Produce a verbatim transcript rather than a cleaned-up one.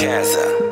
Kazza.